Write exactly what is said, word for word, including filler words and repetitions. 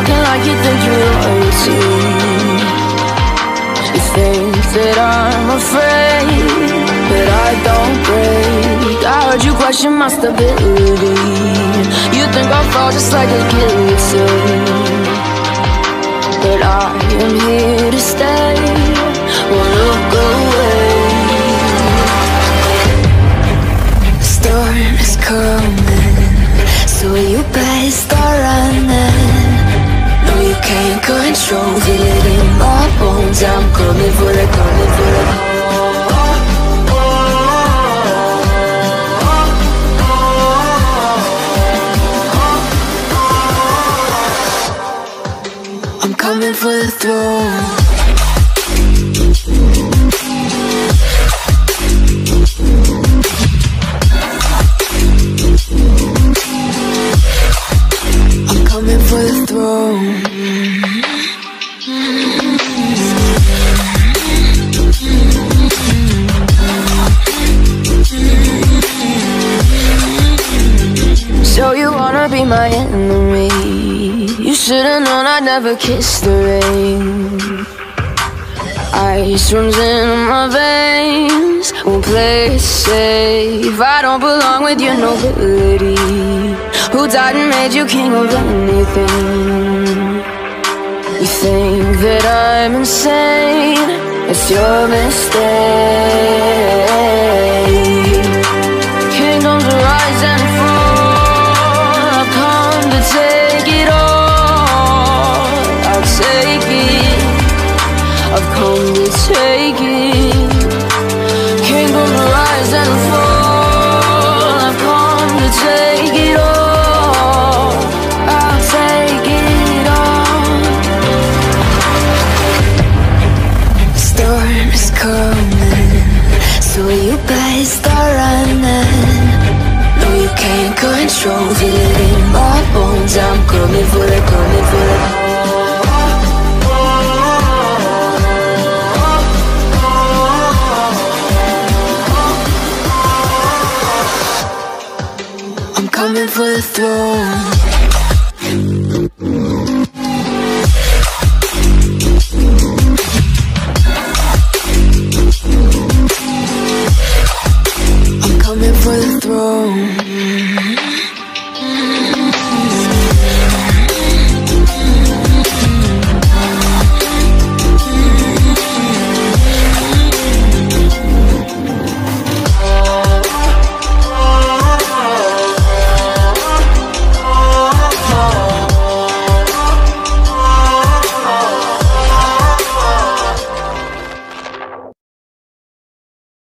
talking like you think you want to. You think that I'm afraid, but I don't break. I heard you question my stability. You think I'll fall just like a guillotine, but I am here to stay. Won't look away. The storm is coming, so you better start running. No, you can't control it in my bones. I'm coming for the, coming for the. Coming for the throne. Never kissed the rain. Ice runs in my veins. Won't play safe. I don't belong with your nobility. Who died and made you king of anything? You think that I'm insane? It's your mistake. Kingdoms rise and fall. I've come to take it all. Take it, I've come to take it. Kingdom rise and fall. I've come to take it all. I'll take it all. The storm is coming, so you better start running. No, you can't control it in my bones. I'm coming for the, coming for the. Coming for the throne. I'm coming for the throne.